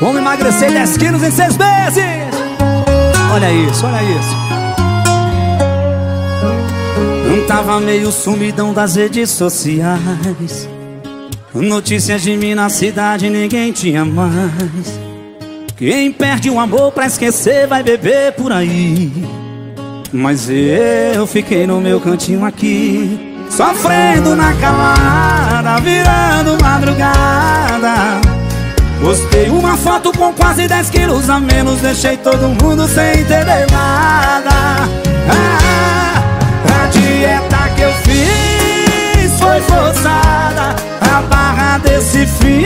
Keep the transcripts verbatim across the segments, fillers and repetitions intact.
Vamos emagrecer dez quilos em seis meses. Olha isso, olha isso. Não tava meio sumidão das redes sociais. Notícias de mim na cidade ninguém tinha mais. Quem perde o amor pra esquecer vai beber por aí. Mas eu fiquei no meu cantinho aqui, sofrendo na calada, virando madrugada. Postei uma foto com quase dez quilos a menos, deixei todo mundo sem entender nada. Ah, a dieta que eu fiz foi forçada, a barra desse fim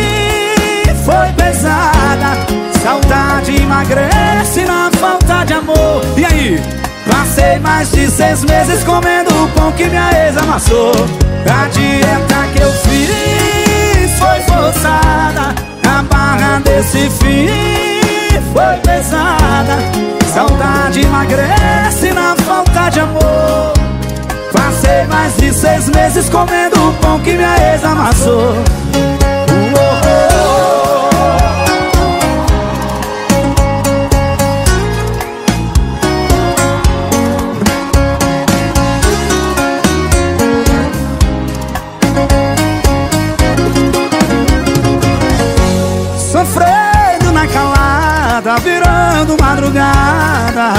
foi pesada. Saudade emagrece na falta de amor. E aí? Passei mais de seis meses comendo o pão que minha ex amassou. A dieta que eu fiz foi forçada, a barra desse fim foi pesada. Saudade emagrece na falta de amor. Passei mais de seis meses comendo o pão que minha ex amassou. Virando madrugada,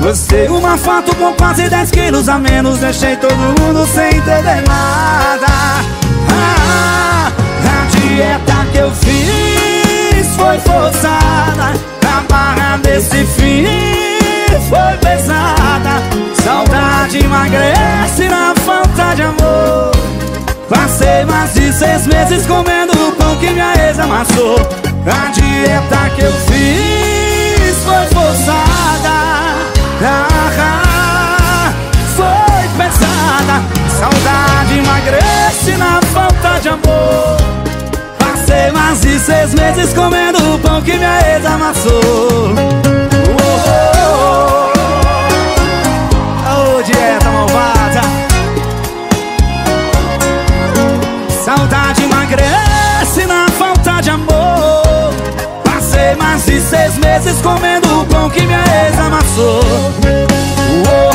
postei uma foto com quase dez quilos a menos, deixei todo mundo sem entender nada. Ah, a dieta que eu fiz foi forçada, a barra desse fim foi pesada. Saudade emagrece na falta de amor. Passei mais de seis meses comendo o pão que minha ex amassou. A dieta que eu fiz foi forçada, ah, foi pesada. Saudade emagrece na falta de amor. Passei mais de seis meses comendo o pão que minha ex amassou. Oh, oh, oh. Oh, dieta malvada. Saudade emagrece na falta de amor. Passei mais de seis meses comendo o pão que minha ex amassou. Uou.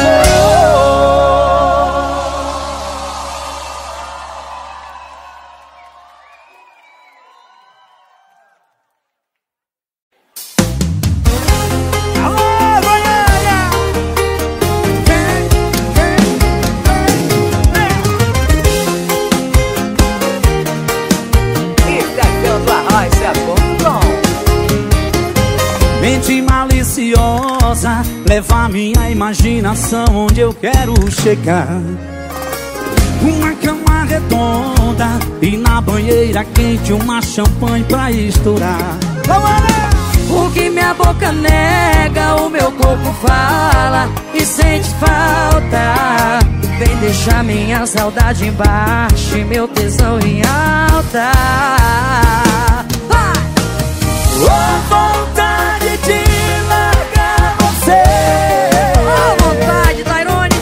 Alô, Goiânia! Vem, vem, vem, vem. Estação do Arrocha. Mente maliciosa, leva minha imaginação onde eu quero chegar. Uma cama redonda e na banheira quente uma champanhe pra estourar. O que minha boca nega, o meu corpo fala e sente falta. Vem deixar minha saudade embaixo e meu tesão em alta. Oh, vontade de largar você. Oh, vontade, Tayrone.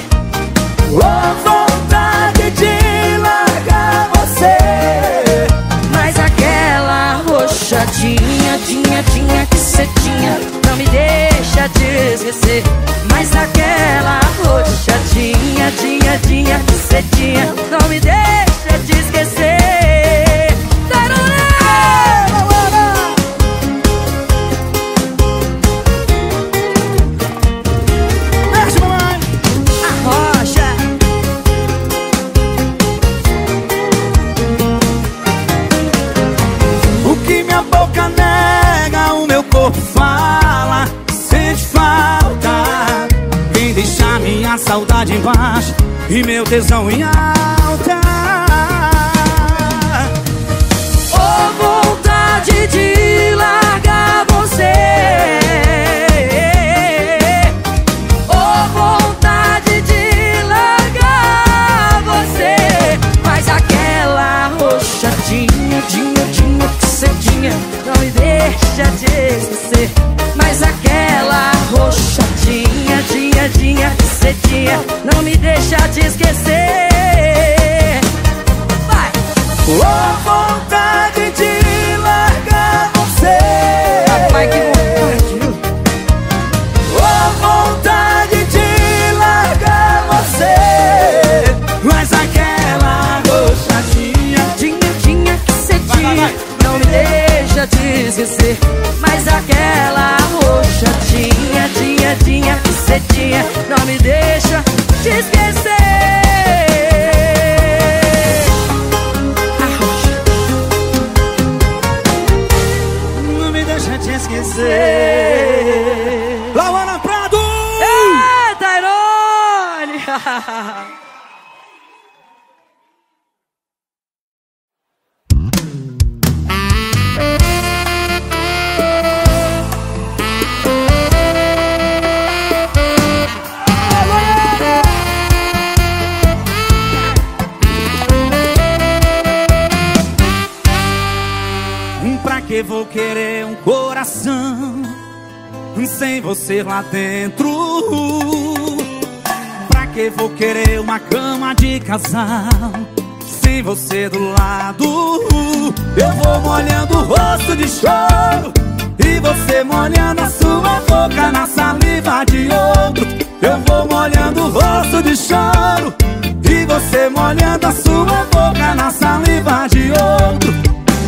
Oh, vontade de largar você. Mas aquela roxadinha, tinha, tinha que cê tinha, não me deixa te esquecer. Mas aquela roxadinha, tinha, tinha que cê tinha, não me deixa te esquecer. Tayrone. Fala, sente falta. Vem deixar minha saudade embaixo e meu tesão em alta. Oh, vontade de largar você. Oh, vontade de largar você. Mas aquela roxadinha, tinha, tinha que cê tinha, não me deixa de esquecer. Mas aquela roxadinha, tinha, tinha que cê tinha, não me deixa de esquecer. Vai! Oh, vontade de largar você. você. Laura Prado! É, Tayrone! Vou querer um coração sem você lá dentro. Pra que vou querer uma cama de casal sem você do lado? Eu vou molhando o rosto de choro e você molhando a sua boca na saliva de outro. Eu vou molhando o rosto de choro e você molhando a sua boca na saliva de outro.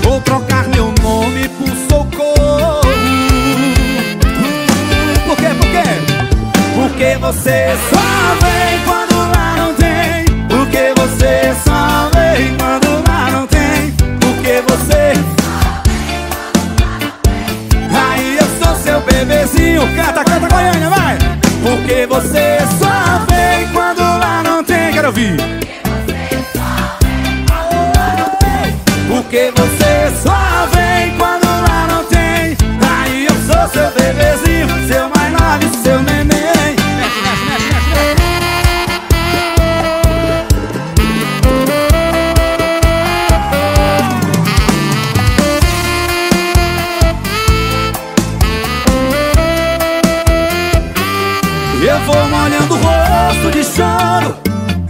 Vou trocar meu nome por socorro. Por quê? Por quê? Porque você só vem quando lá não tem. Porque você só vem quando lá não tem. Porque você só vem quando lá não tem. Aí eu sou seu bebezinho. Canta, canta, Goiânia, vai! Porque você só vem quando lá não tem. Quero ouvir. Porque você só vem quando lá não tem. Aí eu sou seu bebezinho, seu mais nobre, seu neném. Eu vou molhando o rosto de choro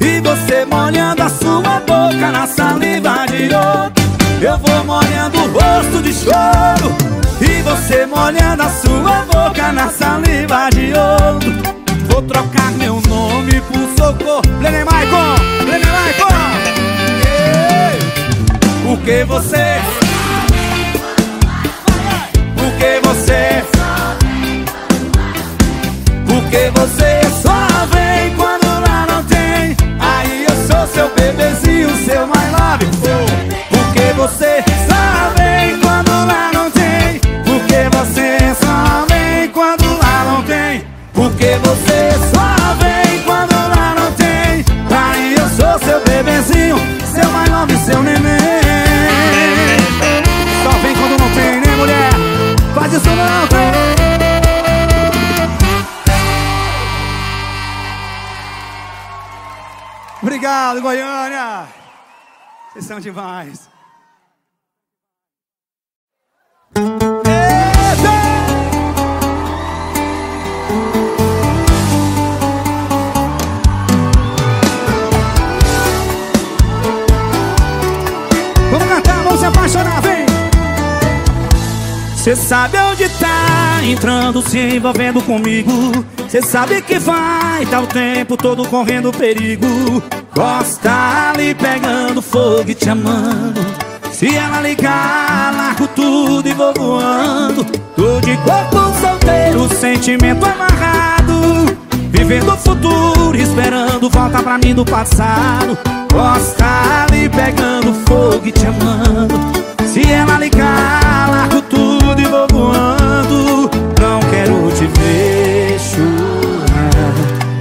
e você molhando a sua boca na saliva de outro. Eu vou molhando o rosto de choro e você molhando a sua boca na saliva de outro. Vou trocar meu nome por socorro. Lene Maicon, Lene Maicon. Porque você, porque você, porque você só vem quando lá não tem. Aí eu sou seu bebezinho, seu mais love. Porque você só vem quando lá não tem. Porque você só vem quando lá não tem. Porque você só vem quando lá não tem. Aí eu sou seu bebezinho, seu mais nobre, seu neném. Só vem quando não tem, né, mulher? Faz isso não, tem. Obrigado, Goiânia. Vocês são demais. Vamos cantar, vamos se apaixonar, vem! Cê sabe onde tá entrando, se envolvendo comigo. Cê sabe que vai, tá o tempo todo correndo perigo. Gosta ali pegando fogo e te amando. Se ela ligar, largo tudo e vou voando. Tô de corpo solteiro, sentimento amarrado. Vivendo o futuro, esperando volta pra mim do passado. Gosta ali pegando fogo e te amando. Se ela ligar, largo tudo e vou voando. Não quero te ver chorar,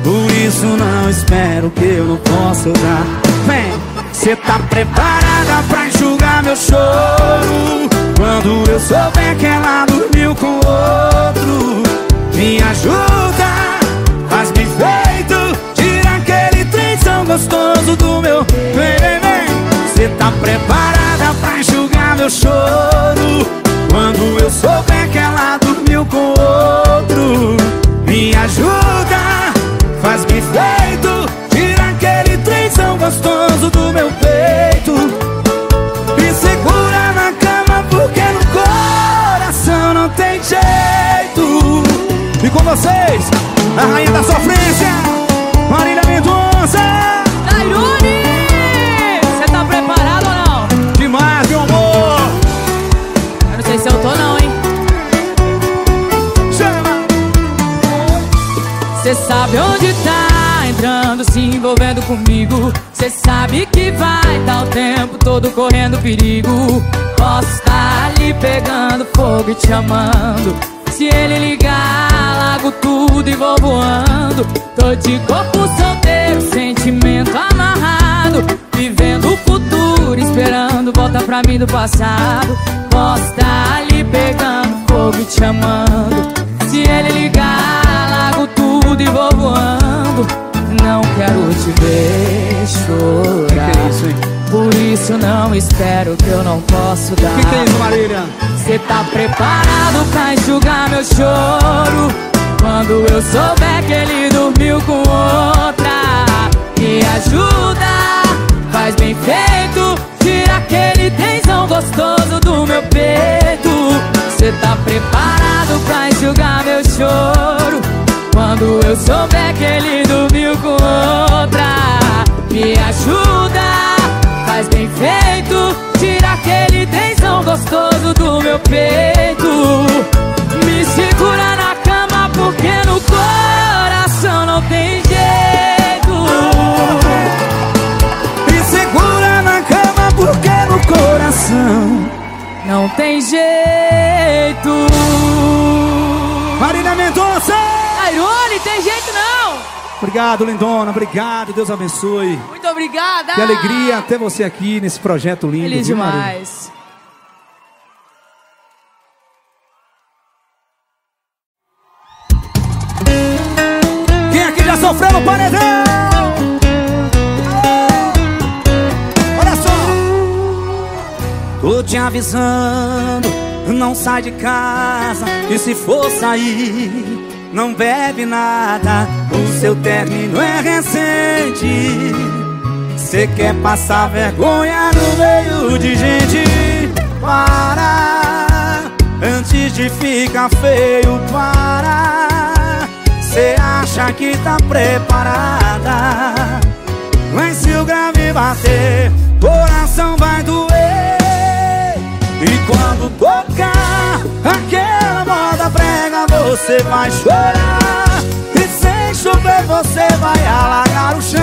por isso não espero que eu não possa dar. Vem! Cê tá preparada pra enxugar meu choro? Quando eu souber que ela dormiu com outro, me ajuda, faz-me feito, tira aquele trem tão gostoso do meu. Vem, vem, vem. Cê tá preparada pra enxugar meu choro? Quando eu souber que ela dormiu com outro, me ajuda, faz-me feito, tira aquele trem tão gostoso do meu peito. Me segura na cama porque no coração não tem jeito. E com vocês, a rainha da sofrência, Marília Mendonça. Tayrone, você tá preparado ou não? Demais, meu amor. Eu não sei se eu tô não, hein? Chama. Cê sabe onde tá entrando, se envolvendo comigo. Cê sabe que vai, tá o tempo todo correndo perigo. Posso tá ali pegando fogo e te amando. Se ele ligar, largo tudo e vou voando. Tô de corpo solteiro, sentimento amarrado, vivendo o futuro, esperando volta pra mim do passado. Posso estar ali pegando fogo e te amando. Se ele ligar, largo tudo e vou voando. Não quero te ver chorar. Que que é isso, hein? Por isso não espero que eu não posso dar. Que que é isso, Marília? Cê tá preparado pra enxugar meu choro? Quando eu souber que ele dormiu com outra, me ajuda, faz bem feito, tira aquele tensão gostoso do meu peito. Cê tá preparado pra enxugar meu choro? Quando eu souber que ele dormiu com outra, me ajuda, faz bem feito, tira aquele tensão gostoso do meu peito. Me segura na cama porque no coração não tem jeito. Me segura na cama porque no coração não tem jeito. Marília Mendonça! Tayrone, tem jeito não! Obrigado, lindona, obrigado, Deus abençoe. Muito obrigada! Que alegria ter você aqui nesse projeto lindo. Feliz viu, demais. Marília? Quem aqui já sofreu no paredão? Tô te avisando, não sai de casa. E se for sair, não bebe nada. O seu término é recente. Cê quer passar vergonha no meio de gente. Para, antes de ficar feio, para. Cê acha que tá preparada, mas se o grave bater, coração vai doer. E quando tocar aquela moda prega, você vai chorar. E sem chover você vai alagar o chão.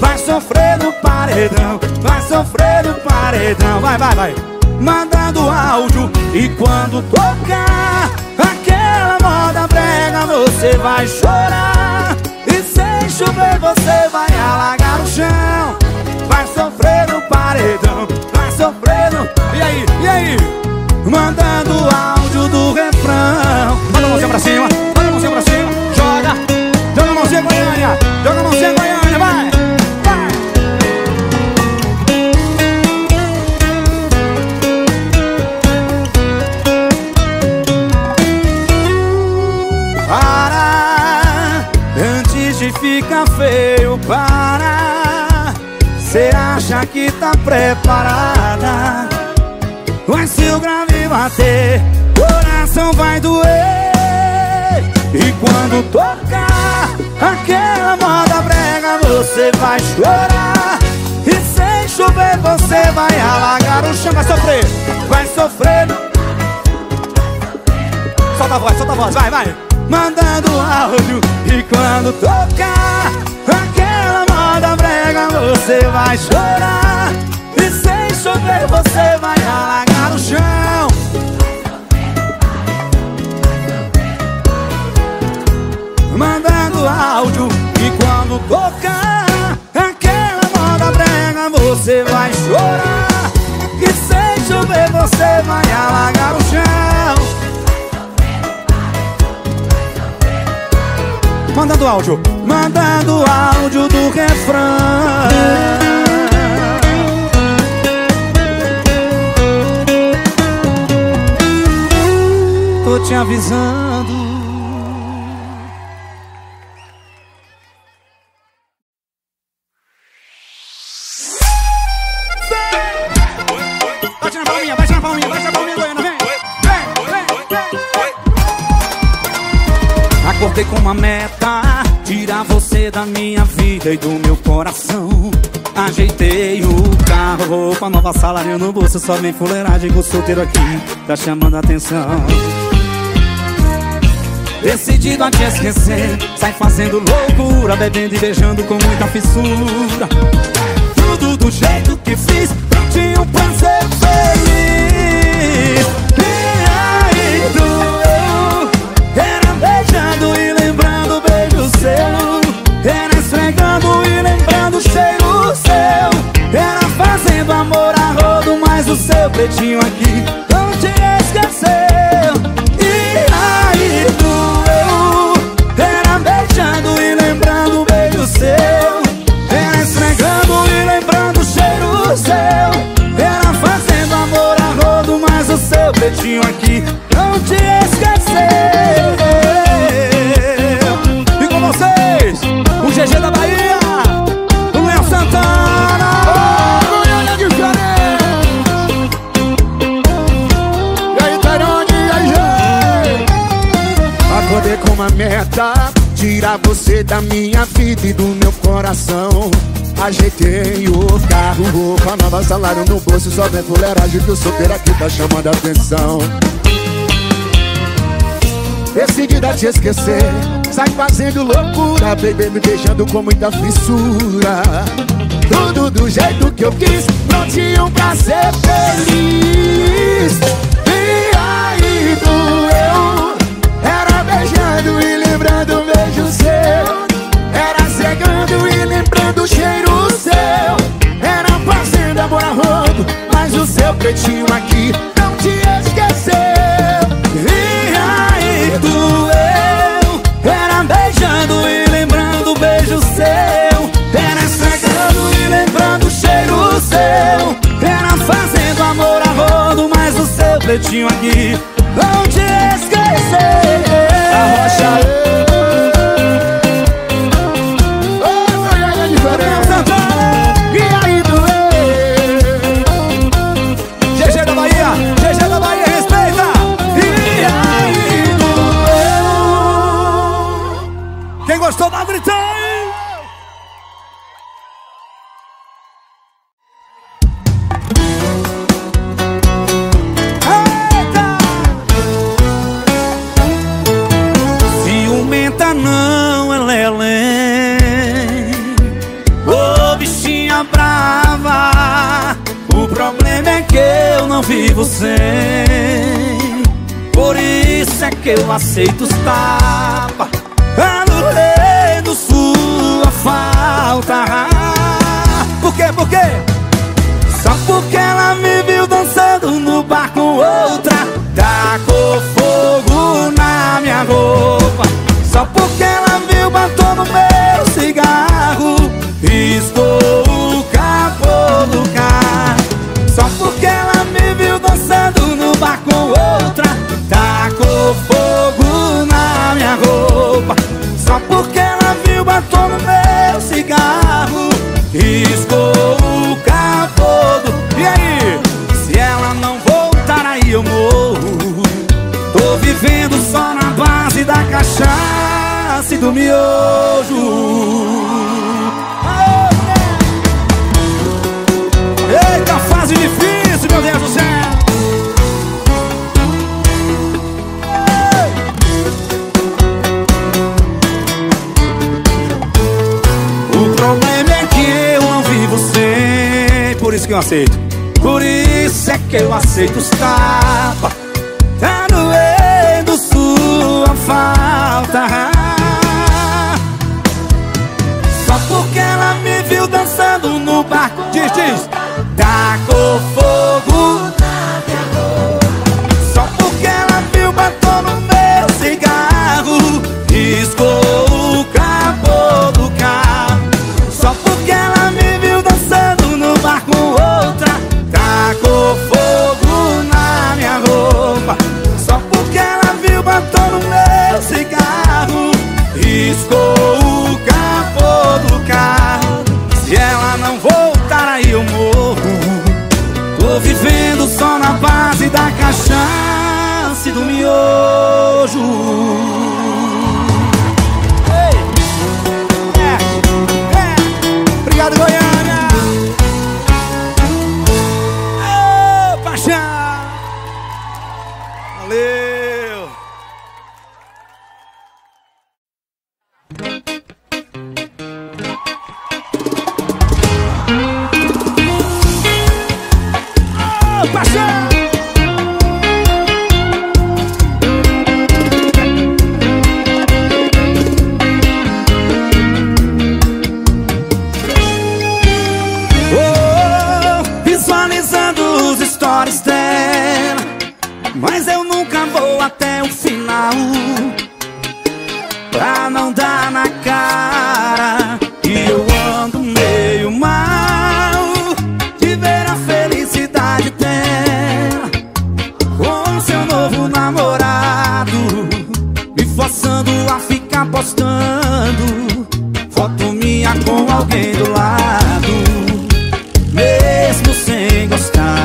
Vai sofrer no paredão, vai sofrer no paredão. Vai, vai, vai, mandando áudio. E quando tocar aquela moda prega, você vai chorar. E sem chover você vai alagar o chão. Vai sofrer no paredão, vai sofrer no... E aí, e aí? Mandando o áudio do refrão. Manda a mãozinha pra cima, manda a mãozinha pra cima. Joga, joga a mãozinha, Goiânia. Joga a mãozinha, Goiânia, vai, vai. Para, antes de ficar feio, para. Cê acha que tá preparada, mas se o grave bater, coração vai doer. E quando tocar aquela moda brega, você vai chorar. E sem chover você vai alagar o chão. Vai sofrer, vai sofrer. Solta a voz, solta a voz, vai, vai. Mandando áudio. E quando tocar aquela moda brega, você vai chorar. E sem chover você vai alagar o chão. Mandando áudio. E quando tocar aquela moda brega, você vai chorar. E sem chover você vai alagar o chão. Mandando áudio, mandando áudio do refrão. Tô te avisando. Bate na palminha, bate na palminha, bate na palminha, Goiânia, vem, vem, vem, vem. Acordei com uma meta, tirar você da minha vida e do meu coração. Ajeitei o carro, roupa nova, salário no bolso. Só vem fuleiragem, o solteiro aqui tá chamando a atenção. Decidido a te esquecer, sai fazendo loucura, bebendo e beijando com muita fissura. Tudo do jeito que fiz, tinha um prazer feliz. E aí, doeu. sozinho aqui, não te esqueceu. E aí doeu, era beijando e lembrando o beijo seu, era esfregando e lembrando o cheiro seu, era fazendo amor a rodo, mas o seu peitinho aqui não te esqueceu. E com vocês, o G G da Bahia, o Né Santana. Acordei com uma meta, tirar você da minha vida e do meu coração. Ajeitei o carro, roupa nova, salário no bolso, só vem fuleiragem que o solteiro aqui tá chamando a atenção. Decidida a te esquecer, sai fazendo loucura, baby, me beijando com muita fissura. Tudo do jeito que eu quis, prontinho pra ser feliz. E aí doeu, era beijando e lembrando o beijo seu, era cegando e lembrando o cheiro seu, era fazendo amor a rodo, mas o seu peitinho aqui não te esqueceu. E aí doeu, era beijando e lembrando o beijo seu, era estragando e lembrando o cheiro seu, era fazendo amor a rodo, mas o seu peitinho aqui não te esqueceu. Arrocha. Estou lá gritando. Eita! Ciumenta não, ela é lelém. Ô, bichinha brava, o problema é que eu não vivo sem. Por isso é que eu aceito os tapas, anulando sua falta. Por quê? Por quê? Só porque ela me viu dançando no bar com outra, tacou fogo na minha roupa. Só porque ela viu, batom no meu cigarro, riscou o capô do carro. Só porque ela me viu dançando no bar com outra, tacou fogo na minha roupa. Só porque ela viu, batom no meu cigarro, riscou o capô do... E aí? Se ela não voltar, aí eu morro. Tô vivendo só na base da cachaça e do miojo. Eita, fase difícil, meu Deus do céu. Por isso que eu aceito, por isso é que eu aceito os tapas, tá doendo sua falta. Só porque ela me viu dançando no barco, diz, diz, tacou fogo na minha roupa. Só porque ela viu, batom no meu cigarro, riscou o capô do carro. Só porque ela me viu dançando bar com outra, tacou fogo na minha roupa. Só porque ela viu, batom no meu cigarro, riscou o capô do carro. Se ela não voltar, aí eu morro. Tô vivendo só na base da cachaça e do miojo. mas eu nunca vou até o final, pra não dar na cara. E eu ando meio mal de ver a felicidade dela com seu novo namorado, me forçando a ficar postando foto minha com alguém do lado, mesmo sem gostar.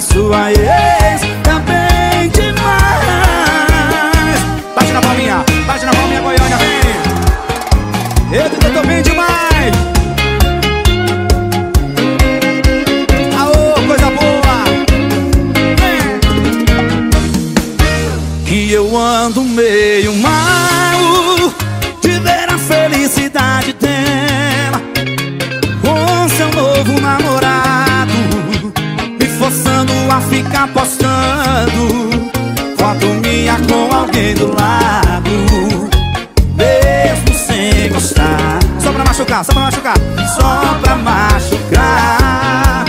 Sua ex tá bem demais. Bate na palminha, bate na palminha, Goiânia, vem. Eu também tô bem demais. Aô, coisa boa, vem. Que eu ando meio mal de ver a felicidade dela com seu novo namorado, forçando a ficar postando foto minha com alguém do lado, mesmo sem gostar. Só pra machucar, só pra machucar, só pra machucar,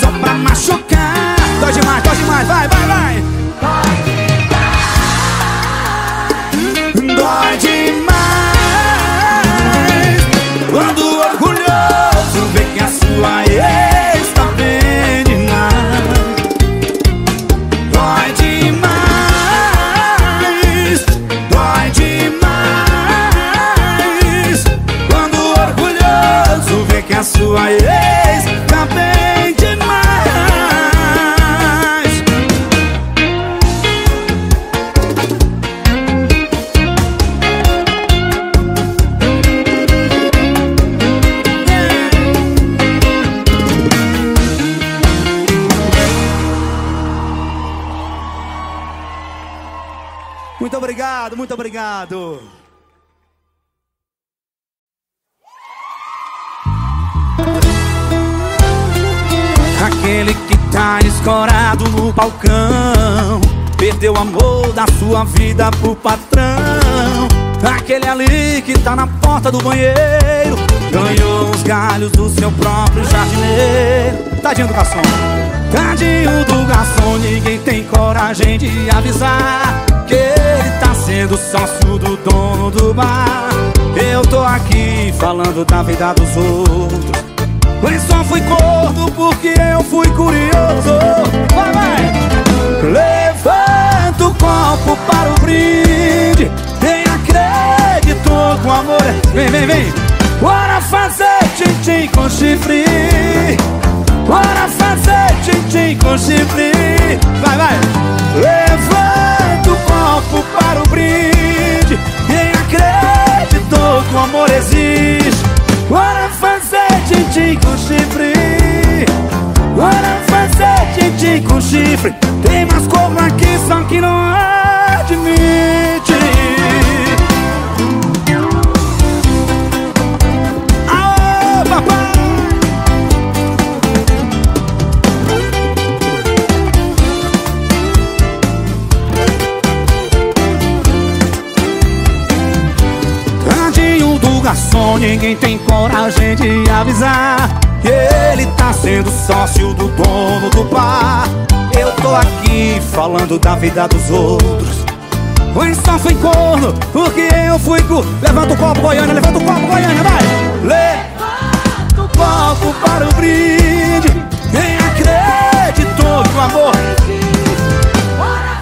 só pra machucar. Dói demais, dói demais, vai, vai, vai. Dói demais, dói demais, quando orgulhoso vê que a sua ex a sua ex tá bem demais. Muito obrigado, muito obrigado. Aquele que tá escorado no balcão, perdeu o amor da sua vida pro patrão. Aquele ali que tá na porta do banheiro, ganhou os galhos do seu próprio jardineiro. Tadinho do garçom, tadinho do garçom, ninguém tem coragem de avisar que ele tá sendo sócio do dono do bar. Eu tô aqui falando da vida dos outros, eu só fui corno porque eu fui curioso. Vai, vai! Levanta o copo para o brinde, tenha crédito com amor. Vem, vem, vem! Bora fazer tchim-tchim com chifre, bora fazer tchim-tchim com chifre. Vai, vai! Levanta o copo para o brinde, tenha crédito com amor existe. Bora fazer tchim-tchim com chifre, bora fazer tchim-tchim com chifre. Tem mais como aqui, só que não admite. Aô, papai! Ninguém tem coragem de avisar que ele tá sendo sócio do dono do bar. Eu tô aqui falando da vida dos outros, eu só fui corno porque eu fui cu... Levanta o copo, Goiânia, levanta o copo, Goiânia, vai! Levanta o copo para o brinde, quem acreditou que o amor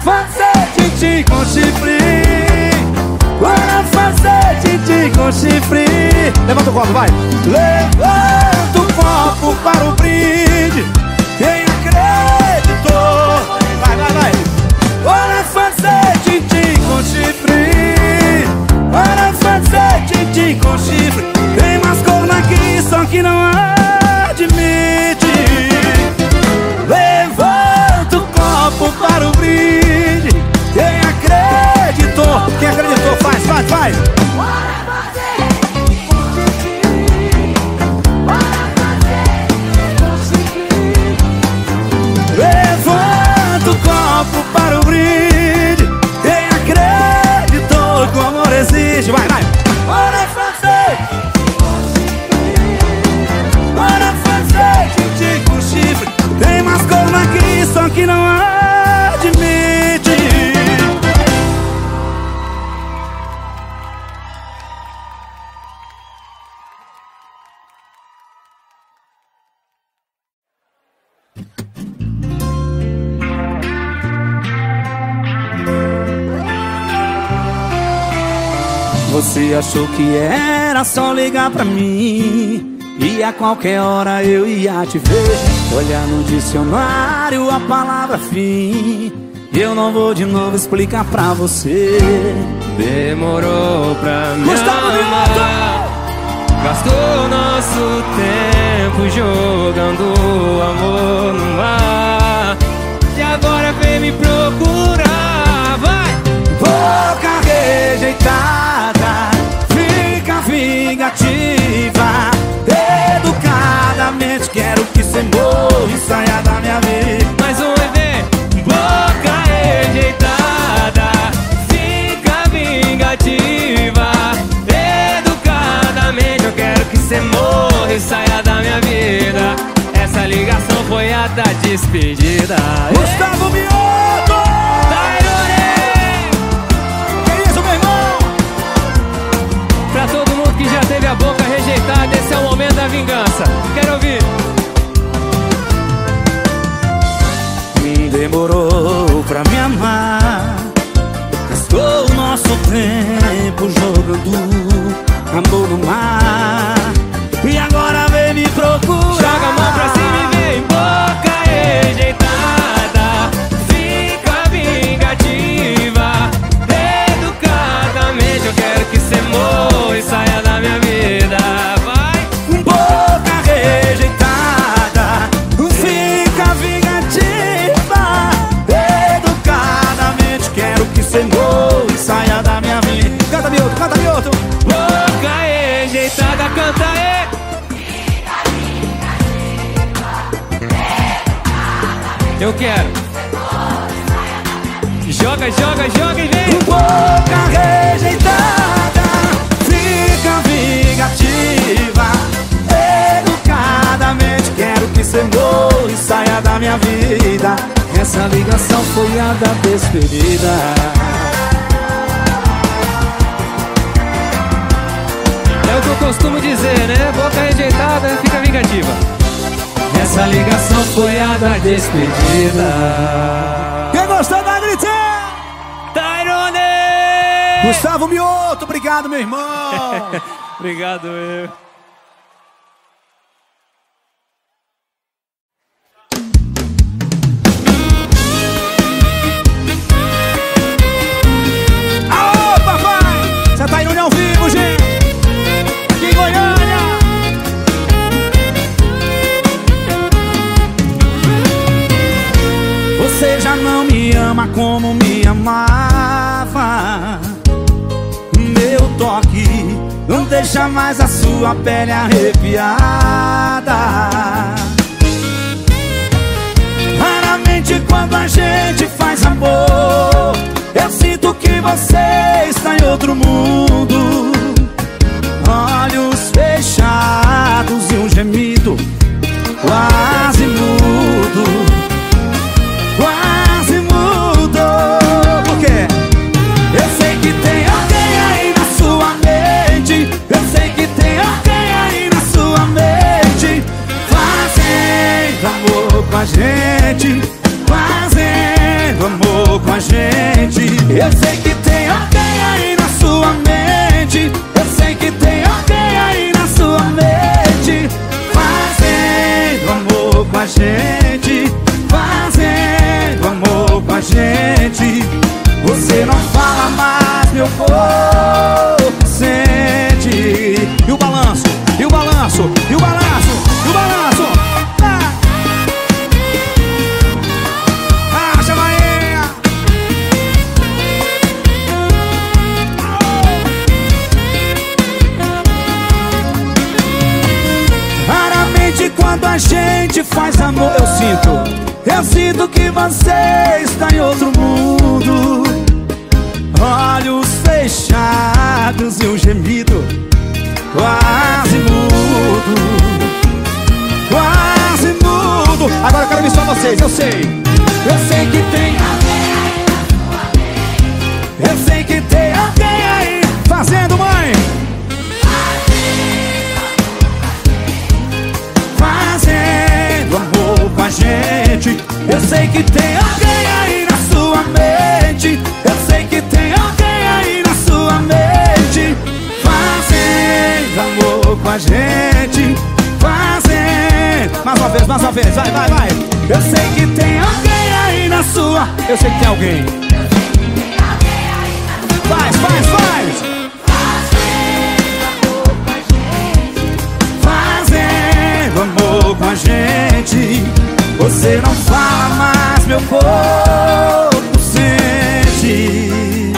fazer tchim-tchim com chifre, bora fazer tchim-tchim com chifre. Levanta o copo, vai! Levanta o copo para o brinde, quem acreditou. Vai, vai, vai! Bora fazer tchim-tchim com chifre, bora fazer tchim-tchim com chifre. Tem mais corno aqui, só que não admite. Você achou que era só ligar pra mim, e a qualquer hora eu ia te ver. Olhar no dicionário a palavra fim, e eu não vou de novo explicar pra você. Demorou pra me amar, gastou nosso tempo jogando o amor no ar, e agora vem me procurar. Vai! Boca rejeitada, fica vingativa, educadamente quero que você morra e saia da minha vida. Mais um bebê. Boca rejeitada, fica vingativa, educadamente eu quero que você morra e saia da minha vida. Essa ligação foi a da despedida. Gustavo Mioto, Tayrone. Que isso, meu irmão? Pra todo mundo que já teve a boca rejeitada, esse é o momento da vingança. Quero ouvir. Demorou pra me amar, gastou o nosso tempo jogando amor no mar, e agora vem me procurar. Joga a mão pra cima e vem. Boca rejeitada, fica vingativa, educadamente eu quero que você morra e saia da minha vida. Vai. Boca rejeitada, fica vingativa, você morre e saia da minha vida. Canta, Mioto, canta, Mioto. Boca rejeitada, canta aí. Eu quero. Joga, joga, joga e vem. Boca rejeitada, fica vingativa, educadamente quero que você morre e saia da minha vida. Essa ligação foi a da despedida. É o que eu costumo dizer, né? Boca rejeitada, fica vingativa. Essa ligação foi a da despedida. Quem gostou da grite? Tayrone! Gustavo Mioto, obrigado, meu irmão! Obrigado, eu. Tayrone ao vivo, gente, aqui em Goiânia. Você já não me ama como me amava. Meu toque não deixa mais a sua pele arrepiada. Raramente quando a gente faz amor, eu sinto que você está em outro mundo. Olhos fechados e um gemido quase mudo, quase mudo. Por quê? Eu sei que tem alguém aí na sua mente, eu sei que tem alguém aí na sua mente, fazendo amor com a gente, fazendo amor com a gente. Eu sei que tem alguém aí na sua mente, eu sei que tem alguém aí na sua mente, fazendo amor com a gente, fazendo amor com a gente. Você não fala mais, meu corpo sente. E o balanço, e o balanço, e o balanço, e o balanço. Quando a gente faz amor, eu sinto, eu sinto que você está em outro mundo. Olhos fechados e um gemido quase mudo, quase mudo. Agora eu quero ver só vocês, eu sei. Eu sei que tem alguém aí na sua mente, eu sei que tem alguém aí fazendo, mãe, com a gente. Eu sei que tem alguém aí na sua mente, eu sei que tem alguém aí na sua mente, pra gente fazer. Mais uma vez, mais uma vez, vai, vai, vai. Eu sei que tem alguém aí na sua. Eu sei que tem alguém. Faz, faz, faz. Fazendo amor com a gente. Você não fala mais, meu corpo sente.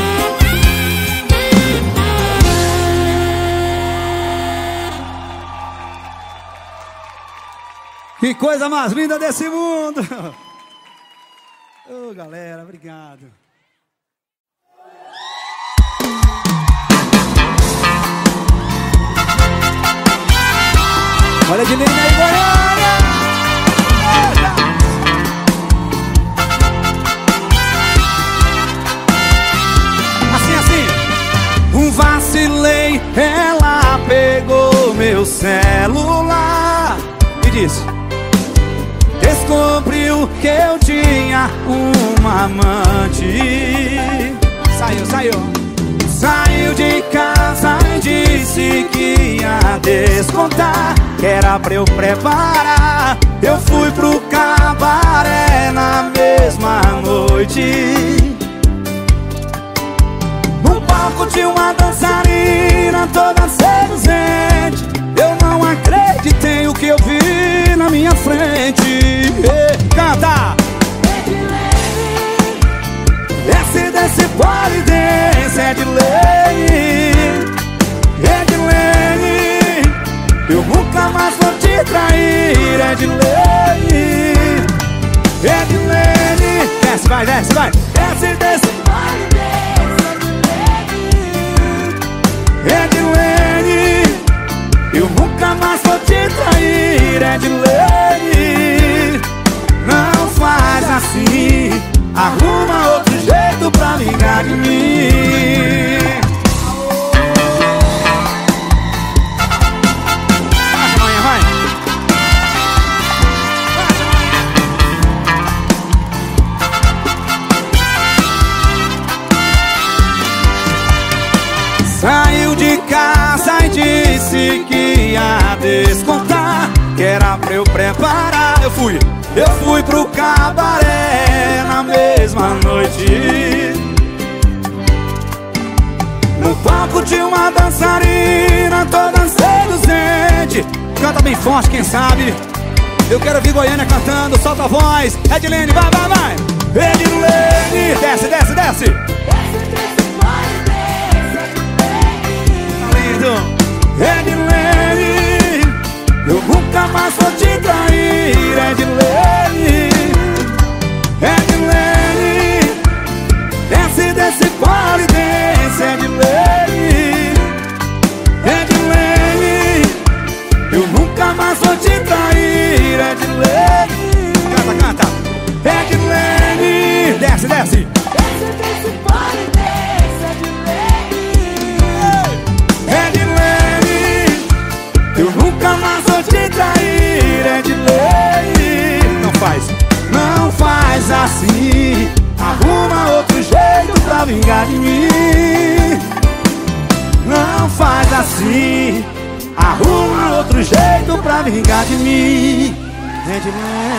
Que coisa mais linda desse mundo! Ô, oh, galera, obrigado. Olha de lindo aí, Goiânia! Assim, assim. Um vacilei, ela pegou meu celular e disse. Descobriu que eu tinha uma amante. Saiu, saiu. Saiu de casa e disse que ia descontar, que era pra eu preparar. Eu fui pro cabaré na mesma noite. No palco de uma dançarina toda seduzente, eu não acreditei o que eu vi na minha frente. Canta! Desce, desce, pode descer, é de lei, é de lei. Eu nunca mais vou te trair, é de lei, é de lei. Desce, vai, desce, vai. Desce, desce, pode descer. Edilene, eu nunca mais vou te trair, Edilene. Não faz assim, arruma outro jeito pra ligar de mim. Vai, Joinha, vai. Vai, Joinha. Saiu de casa e disse que ia descontar, que era pra eu preparar. Eu fui, eu fui pro cabaré na mesma noite. No palco de uma dançarina toda seduzente. Canta bem forte, quem sabe? Eu quero ouvir Goiânia cantando, solta a voz. Edilene, vai, vai, vai. Edilene, desce, desce, desce. Edilene, eu nunca mais vou te trair, Edilene, Edilene. Desce, desce, pole, desce, Edilene, Edilene. Eu nunca mais vou te trair, Edilene. Canta, canta. Edilene, desce, desce. Desce, desce, pole, desce, Edilene. Eu nunca mais vou te trair, é de lei. Não faz, não faz assim. Arruma outro jeito pra vingar de mim. Não faz assim. Arruma outro jeito pra vingar de mim. É de lei.